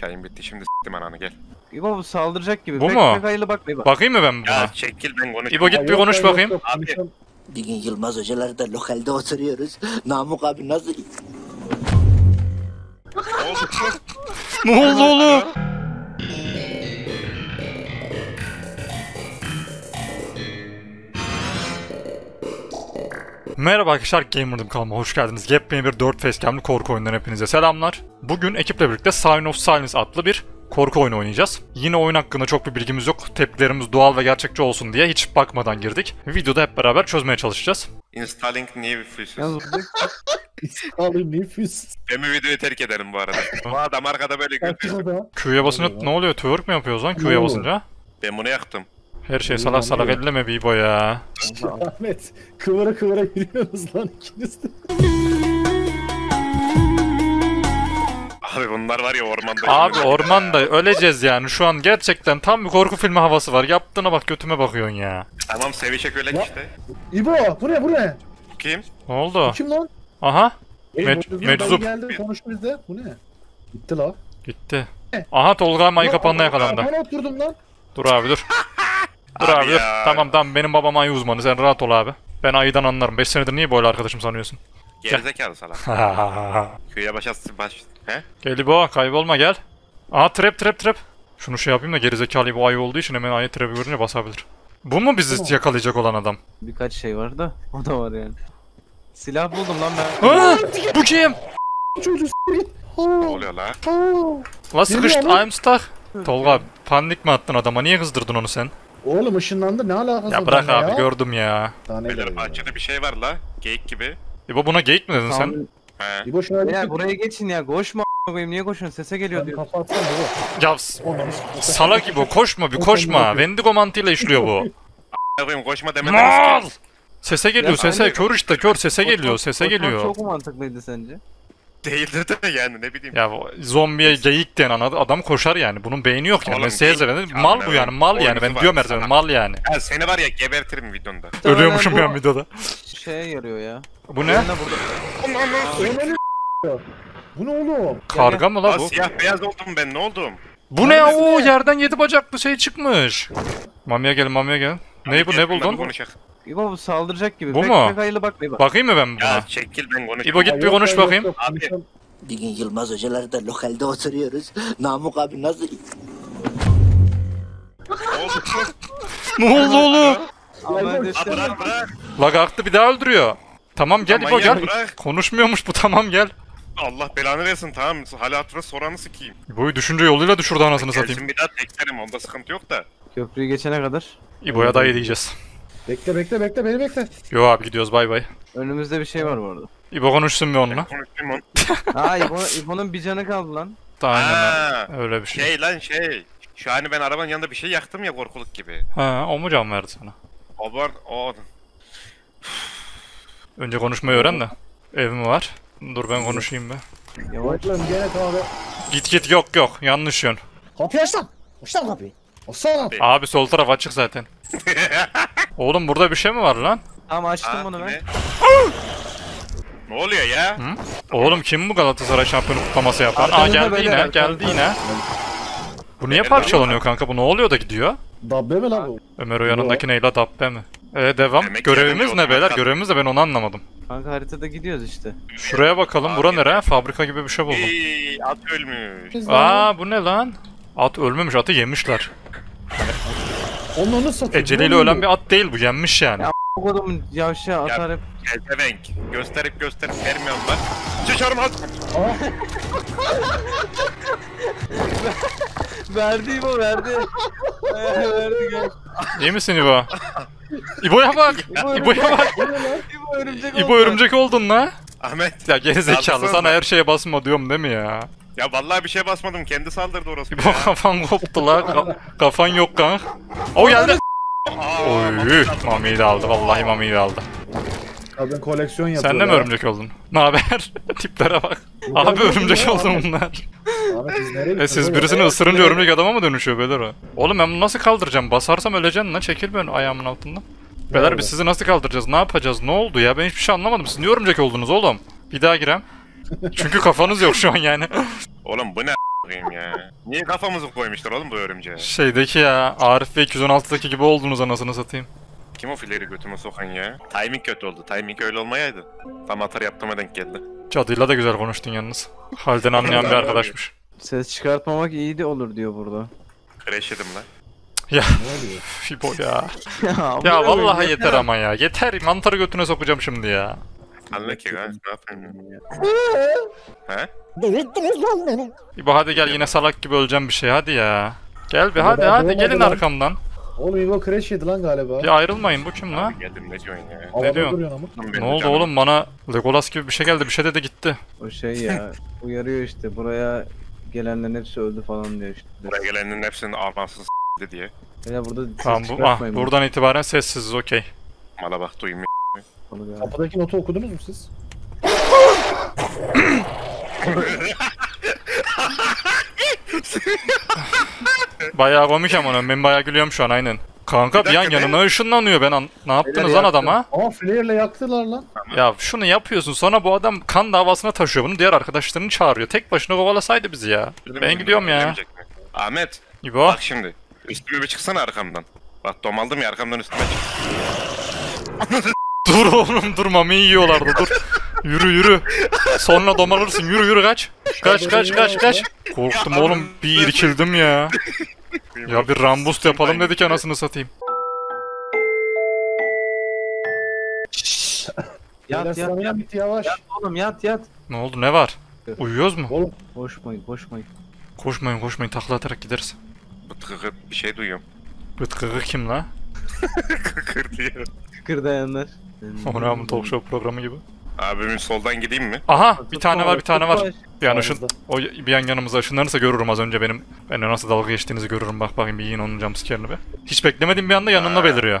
Çayım bitti şimdi s**tim ananı gel. İbo bu saldıracak gibi. Bu mu? Bakayım mı ben buna? Ya çekil ben konuşayım. İbo git bir konuş bakayım. Abi. Bir gün Yılmaz hocalarda lokalde oturuyoruz. Namık abi nasıl... Ne oldu oğlum? Merhaba arkadaşlar, Gamer'dım kanalıma hoş geldiniz. Yepyeni bir Dirt Facecam'lı korku oyundan hepinize selamlar. Bugün ekiple birlikte Sign of Silence adlı bir korku oyunu oynayacağız. Yine oyun hakkında çok bir bilgimiz yok. Tepkilerimiz doğal ve gerçekçi olsun diye hiç bakmadan girdik. Videoda hep beraber çözmeye çalışacağız. Installing new fuses. Installing new fuses. Ben bu videoyu terk ederim bu arada. Bu adam arkada böyle götürüyor. Q'ya basınca ne oluyor? Twerk mi yapıyoruz lan Q'ya basınca? Ben bunu yaktım. Her şey salak salak elleme Bibo ya. Ahmet kıvıra kıvıra giriyorsunuz lan ikiniz de. Abi bunlar var ya ormanda. Abi ormanda öleceğiz yani şu an gerçekten tam bir korku filmi havası var. Yaptığına bak götüme bakıyorsun ya. Tamam sevişek öyle işte. İbo buraya buraya. Kim? Ne oldu? Kim lan? Aha. Meczup. Geldi konuştu bizde. Bu ne? Gitti la. Gitti. Aha Tolga mayı kapanına yakalandı. Ben oturdum lan. Dur abi dur. Dur abi dur. Tamam benim babam ayı uzmanı sen rahat ol abi. Ben ayıdan anlarım. 5 senedir niye böyle arkadaşım sanıyorsun? Gerizekalı salak. Köye baş. He? Gel bu kaybolma gel. Aha trap. Şunu şey yapayım da gerizekalı bu ayı olduğu için hemen ayı trap'i görünce basabilir. Bu mu bizi yakalayacak olan adam? Birkaç şey var da o da var yani. Silah buldum lan ben. Aa, bu kim? Ne oluyor lan? La sıkıştı. I'm stuck. Tolga panik mi attın adama? Niye kızdırdın onu sen? Oğlum ışınlandı ne alakası var ya? Ya bırak abi ya. Gördüm ya. Beyler bahçede bir şey var la. Geyik gibi. İbo buna geyik mi dedin tamam. Sen? He. İbo şuna ya buraya geçin ya. Koşma a**ayım niye koşuyorsun? Sese geliyor diyor. Kapatsana İbo. Ya salak İbo koşma bir koşma. Vendigo mantığıyla işliyor bu. A**ayım koşma demeden risk. Sese geliyor sese. Kör işte kör sese geliyor. Sese geliyor. Çok mantıklıydı sence? Değildir de yani ne bileyim. Ya zombiye geyik diyen adam koşar yani. Bunun beyni yok yani. Mal bu yani mal yani. Ben diyorum her zaman mal yani. Ya seni var ya gebertirim videonda. Ölüyormuşum ben videoda. Şeye yarıyor ya. Bu ne? Bu ne oğlum? Karga mı la bu? Siyah beyaz oldum ben ne oldum? Bu ne o yerden 7 bacaklı şey çıkmış. Mamiye gelin mamiye gelin. Ne bu ne buldun? İbo bu saldıracak gibi. Bu mu? Bakayım mı ben buna? Ya çekil ben konuşayım. İbo git bir konuş bakayım. Abi. Bir gün Yılmaz hocalarda lokalde oturuyoruz. Namık abi nasıl... Ne oldu oğlum? Lag aktı bir daha öldürüyor. Tamam gel İbo gel. Konuşmuyormuş bu tamam gel. Allah belanı versin tamam. Hala hatırına soranı sikeyim. İbo'yu düşünce yoluyla düşürdü anasını satayım. Gelsin bir daha tekserim onda sıkıntı yok da. Köprüyü geçene kadar. İbo'ya dayı diyeceğiz. Bekle beni bekle. Yo abi gidiyoruz bay bay. Önümüzde bir şey var bu arada. İbo konuşsun bir onunla. Konuşayım onu. Ha İbo'nun bir canı kaldı lan. Aynen öyle bir şey. Şey. Şu an ben arabanın yanında bir şey yaktım ya korkuluk gibi. Ha o mu can verdi sana? O. Önce konuşmayı öğren de. Evim var. Dur ben konuşayım be. Yavaş lan gene abi. Git yok yanlış yön. Kapıyı aç lan. Açsana kapıyı. Açsana. Abi sol taraf açık zaten. Oğlum burada bir şey mi var lan? Tamam açtım bunu ben. Ne oluyor ya? Hı? Oğlum kim bu Galatasaray şampiyonu kutlaması yapan? Aa geldi yine. Bu niye parçalanıyor kanka? Bu ne oluyor da gidiyor? Dabbe mi lan bu? Ömer o yanındaki neyle dabbe mi? Devam. Görevimiz ne beyler? Görevimiz de ben onu anlamadım. Kanka haritada gidiyoruz işte. Şuraya bakalım. Bura nere? Fabrika gibi bir şey buldum. At ölmüş. Aa bu ne lan? At ölmemiş. Atı yemişler. Eceliyle ölen bir at değil bu, yenmiş yani. Ya a*****'un yavşağı atar hep. Gezevenk, gösterip vermiyorlar. Çeşarım at! Verdi İbo, verdi gel. İyi misin İbo? İbo'ya bak! İbo'ya bak! İbo örümcek oldun la! Ahmet! Ya gerizekalı, sana her şeye basma diyorum değil mi ya? Ya vallahi bir şey basmadım, kendi saldırdı orası. İbo kafan koptu la, kafan yok kank. O geldi. Oy, mamiyi de aldı, vallahi mamiyi de aldı. Kadın koleksiyon yapıyor. Sen de mi örümcek oldun? Naber? Tiplere bak. Abi örümcek oldu bunlar. Siz birisini ısırınca örümcek adama mı dönüşüyor beyler o? Oğlum ben bunu nasıl kaldıracağım? Basarsam öleceğim lan, çekil ben ayağımın altından. Beyler biz sizi nasıl kaldıracağız, ne yapacağız, ne oldu ya? Ben hiçbir şey anlamadım, siz niye örümcek oldunuz oğlum? Bir daha girem. Çünkü kafanız yok şu an yani. Oğlum bu ne koyayım ya. Niye kafamızı koymuşlar oğlum bu örümceğe? Şeydeki ya, Arif ve 216'daki gibi oldunuz anasını satayım. Kim o filleri götüme sokan ya? Timing kötü oldu, timing öyle olmayaydı. Tam atar yaptığıma denk geldi. Cadıyla da güzel konuştun yalnız. Halden anlayan bir arkadaşmış. Ses çıkartmamak iyi de olur diyor burada. Crash yedim lan. Ya Fibo ya. Ya vallahi yeter ama ya. Yeter, mantarı götüne sokacağım şimdi ya. Anla ki guys, ne yapayım ya. He? Devirdiniz lan beni. Fibo hadi gel, yine salak gibi öleceğim bir şey hadi ya. Gel bir hadi gelin arkamdan. Oğlum Fibo crash yedi lan galiba. Bir ayrılmayın, bu kim lan? Geldim, ne diyorsun ya? Ne diyorsun? Ne oldu oğlum, bana Legolas gibi bir şey geldi, bir şey dedi gitti. O şey ya, uyarıyor işte, buraya gelenlerin hepsi öldü falan diyor işte. Buraya gelenlerin hepsinin armasız diye. Ya burada tamam, buradan itibaren sessiziz, okey. Mala bak, duymuyor. Kapıdaki notu okudunuz mu siz? Bayağı komik ama ben bayağı gülüyorum şu an, aynen. Kanka bir yan yanına ışınlanıyor, ben ne yaptınız lan adama? Aa, flare'le yaktılar lan. Ya şunu yapıyorsun, sonra bu adam kan davasına taşıyor bunu, diğer arkadaşlarını çağırıyor. Tek başına kovalasaydı bizi ya. Ben gidiyorum ya. Ahmet İbo. Bak şimdi. Üstüme bir çıksana arkamdan. Bak domaldım ya, arkamdan üstüme çık. Dur oğlum, durmamayı yiyorlardı, dur. Yürü yürü. Sonra domalırsın, yürü kaç. Kaç. Korktum oğlum, bir irkildim ya. Ya bir rambust yapalım dedik anasını satayım. Yat yavaş. Yat oğlum yat. Ne oldu, ne var? Uyuyoruz mu? Oğlum koşmayın. Koşmayın, takla atarak gideriz. Bıtkıkı bir şey duyuyorum. Bıtkıkı kim la? Kıkır diyor. Kıkır dayanlar. Oğlum talk show programı gibi. Abimin soldan gideyim mi? Aha, bir tane var. Bir an yanımıza ışınlanırsa görürüm, az önce benim benimle nasıl dalga geçtiğinizi görürüm, bak bakayım bir yiyin onun jumpscare'ını be. Hiç beklemediğim bir anda yanımda beliriyor.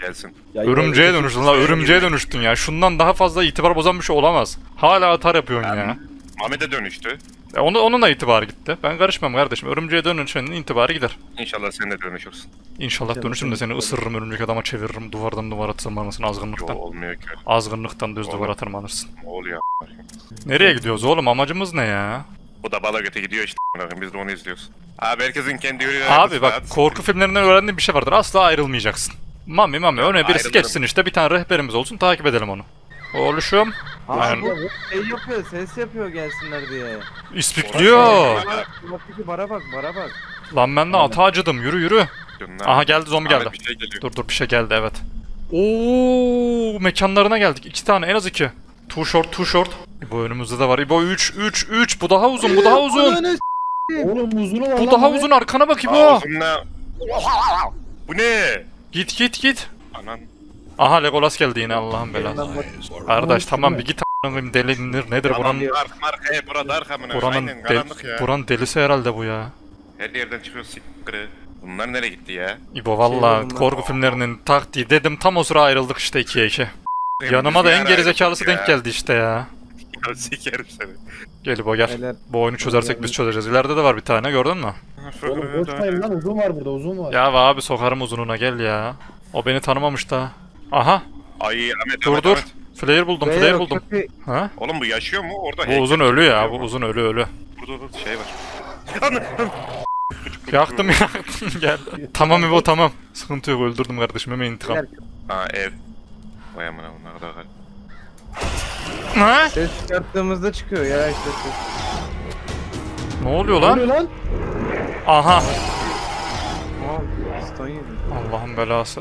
Gelsin. Örümceğe dönüştün la, örümceğe dönüştün ya. Şundan daha fazla itibar bozan bir şey olamaz. Hala atar yapıyorsun ya. Ahmet'e dönüştü. Onun da itibarı gitti. Ben karışmam kardeşim. Örümceğe dönüşenin itibarı gider. İnşallah sen de dönüşürsün. İnşallah dönüşürüm de seni ısırırım, örümcek adama çeviririm. Duvardan duvara tırmanırsın azgınlıktan. Yo, olmuyor ki. Azgınlıktan düz duvara tırmanırsın. Ne oluyor? Nereye gidiyoruz oğlum? Amacımız ne ya? Bu da bala göte gidiyor işte. Biz de onu izliyoruz. Abi herkesin kendi yürüyü. Abi bak, korku filmlerinden öğrendiğim bir şey vardır. Asla ayrılmayacaksın. Mami. Öne birisi geçsin işte. Bir tane rehberimiz olsun. Takip edelim onu. Oğluşum. Abi bu şey yapıyor, ses yapıyor gelsinler diye. İspikliyor. Bara bak. Lan ben de ata acıdım, yürü. Aha geldi, zombi geldi. Dur bir şey geldi, evet. Ooo, mekanlarına geldik, iki tane en az iki. Too short. Bu önümüzde de var. İbo 3, bu daha uzun. Oğlum uzun var. Bu daha uzun, arkana bak İbo. Bu ne? Git. Anan. Aha Legolas geldi yine, Allah'ın belası. Kardeş tamam bir git a**ım, delinir nedir buranın? Buranın delisi herhalde bu ya. Her yerden çıkıyor s**kırı. Bunlar nereye gitti ya? İbo valla korku filmlerinin taktiği dedim, tam o sıra ayrıldık işte 2'ye 2. Yanıma da en gerizekalısı denk geldi işte ya. Ya sikerim seni. Gel İbo gel. Bu oyunu çözersek biz çözeceğiz. İleride de var bir tane, gördün mü? Oğlum boştayım lan, uzun var burada, uzun var. Ya abi sokarım uzununa, gel ya. O beni tanımamış da. Aha. Ay Ahmet, dur. Ahmet. Flare buldum. Ha? Oğlum bu yaşıyor mu? Orada bu uzun ölü ya. Bu uzun ölü. Burada şey var. Yaktım. Gel. Tamam İbo tamam. Sıkıntı yok, öldürdüm kardeşim, hemen intikam. Ha ev. Vay amına, bunlar da var. Ha? Ses çıkarttığımızda çıkıyor ya işte. Ne oluyor lan? Aha. Allah'ın belası.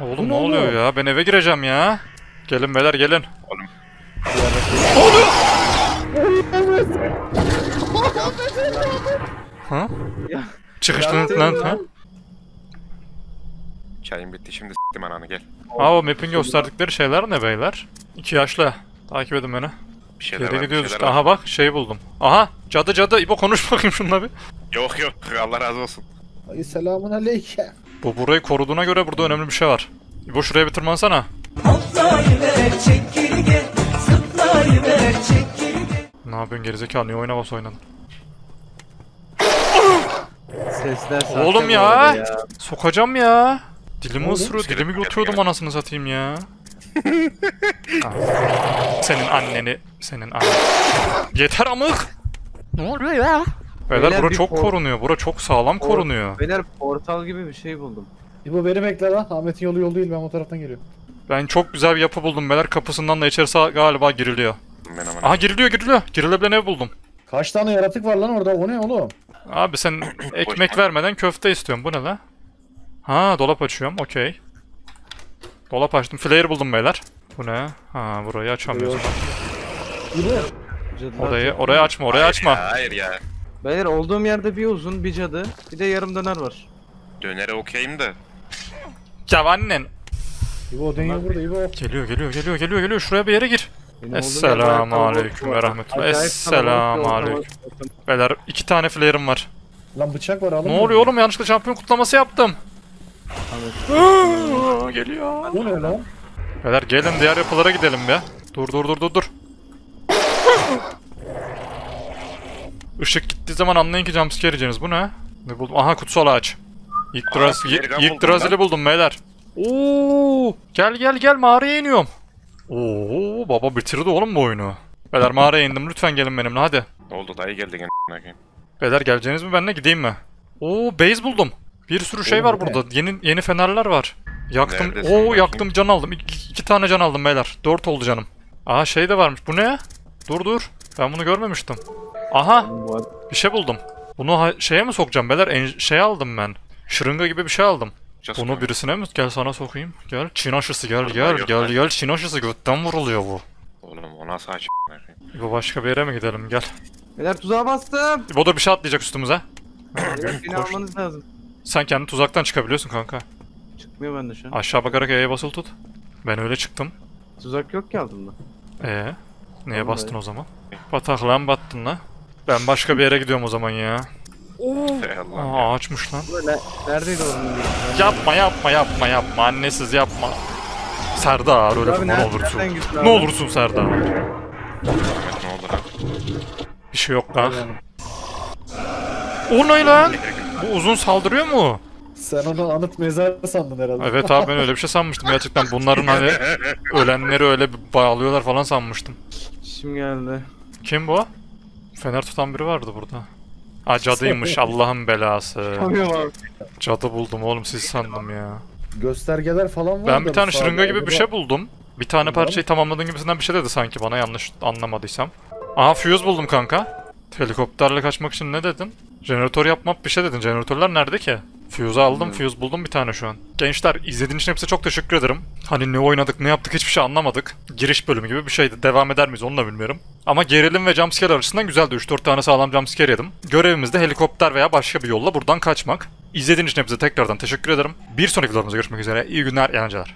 Oğlum ne oluyor ya? Ben eve gireceğim ya. Gelin beyler gelin. Oğlum. Ha? Çıkıştın lan ha? Çayım bitti, şimdi s**tim ananı, gel. Aa, o map'in gösterdikleri şeyler ne beyler? 2 yaşlı. Takip edin beni. Geri gidiyoruz işte. Aha bak şey buldum. Aha cadı. İbo konuş bakayım şununla bir. Yok Allah razı olsun. Ay selamun aleyke. Bu burayı koruduğuna göre burada önemli bir şey var. İbo şuraya bir tırmansana. Ne yapıyorsun gerizekalı, niye oyna bas oynadın? Oğlum ya. Sokacağım ya. Dilimi ısırıyor, dilimi götürüyordum anasını satayım ya. Senin anneni, senin annen. Yeter amık. Ne oluyor ya? Beyler bura çok korunuyor. Bura çok sağlam korunuyor. Beyler portal gibi bir şey buldum. Bu beni bekle lan. Ahmet'in yolu yol değil. Ben o taraftan geliyorum. Ben çok güzel bir yapı buldum beyler. Kapısından da içerisi galiba giriliyor. Aha giriliyor giriliyor. Girilebilen ev buldum. Kaç tane yaratık var lan orada? O ne oğlum? Abi sen ekmek vermeden köfte istiyorum. Bu ne lan? Ha dolap açıyorum. Okey. Dolap açtım. Flare buldum beyler. Bu ne? Ha burayı açamıyoruz. Orayı, orayı açma, orayı açma. Hayır ya. Beyler olduğum yerde bir uzun, bir cadı, bir de yarım döner var. Dönere okeyim de. Ya annen. İbo dönüyor burada İbo. Geliyor, geliyor, geliyor, geliyor, geliyor. Şuraya bir yere gir. Esselamünaleyküm ve rahmetullah. Esselamünaleyküm. Beyler iki tane flare'ım var. Lan bıçak var alın. Ne oluyor oğlum? Yanlışlıkla şampiyon kutlaması yaptım. Geliyor. Bu ne lan? Beyler gelin diğer yapılara gidelim be. Dur dur dur dur dur. Işık gittiği zaman anlayın ki jumpscare yiyeceğiniz. Bu ne? Ne buldum? Aha kutsal ağaç. İlk drazili buldum beyler. Oo! Gel gel gel mağaraya iniyorum. Oo baba bitirdi oğlum bu oyunu. Beyler mağaraya indim. Lütfen gelin benimle hadi. Ne oldu dayı geldi gene. Beyler geleceğiniz mi benimle gideyim mi? Oo base buldum. Bir sürü şey var burada. Yeni fenerler var. Yaktım. Oo yaktım can aldım. İki tane can aldım beyler. 4 oldu canım. Aha şey de varmış. Bu ne? Dur dur. Ben bunu görmemiştim. Aha! Bir şey buldum. Bunu şeye mi sokacağım beyler? Şey aldım ben. Şırınga gibi bir şey aldım. Bunu birisine mi? Gel sana sokayım. Gel. Çin aşısı gel gel gel gel. Çin aşısı götten vuruluyor bu. Oğlum ona saç. Bu başka bir yere mi gidelim? Gel. Beyler tuzağa bastım. Bu da bir şey atlayacak üstümüze. Beni almanız lazım. Sen kendi tuzaktan çıkabiliyorsun kanka. Çıkmıyor bende şu an. Aşağı bakarak E'ye basılı tut. Ben öyle çıktım. Tuzak yok ki altında. Neye anladım bastın ya o zaman? Bataklığa battın la? Ben başka bir yere gidiyorum o zaman ya. Aa açmış lan. Neredeydi oğlum? Yapma yapma yapma yapma. Annesiz yapma. Serdar öyle bir ne olursun. Ne olursun Serdar. Bir şey yok lan. O ne lan? Bu uzun saldırıyor mu? Sen onu anıt mezar sandın herhalde. Evet abi ben öyle bir şey sanmıştım gerçekten. Bunların hani ölenleri öyle bağlıyorlar falan sanmıştım. Kim geldi? Kim bu? Fener tutan biri vardı burada. Aa cadıymış Allah'ın belası. Cadı buldum oğlum siz sandım ya. Göstergeler falan var. Ben bir tane şırınga gibi bir şey buldum. Bir tane parçayı tamamladığın gibisinden bir şey dedi sanki bana yanlış anlamadıysam. Aha fuse buldum kanka. Helikopterle kaçmak için ne dedin? Jeneratör yapmak bir şey dedin. Jeneratörler nerede ki? Fuse'u aldım. Fuse buldum bir tane şu an. Gençler izlediğiniz için hepsize çok teşekkür ederim. Hani ne oynadık ne yaptık hiçbir şey anlamadık. Giriş bölümü gibi bir şeydi. Devam eder miyiz onu da bilmiyorum. Ama gerilim ve jumpscare açısından güzeldi. 3-4 tane sağlam jumpscare yedim. Görevimiz de helikopter veya başka bir yolla buradan kaçmak. İzlediğiniz için hepsize tekrardan teşekkür ederim. Bir sonraki videomuzda görüşmek üzere. İyi günler, eğlenceler.